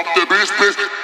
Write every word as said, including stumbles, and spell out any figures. stop the business.